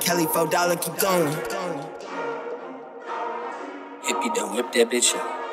Kelly4Dolla, keep going. If you don't whip that bitch up.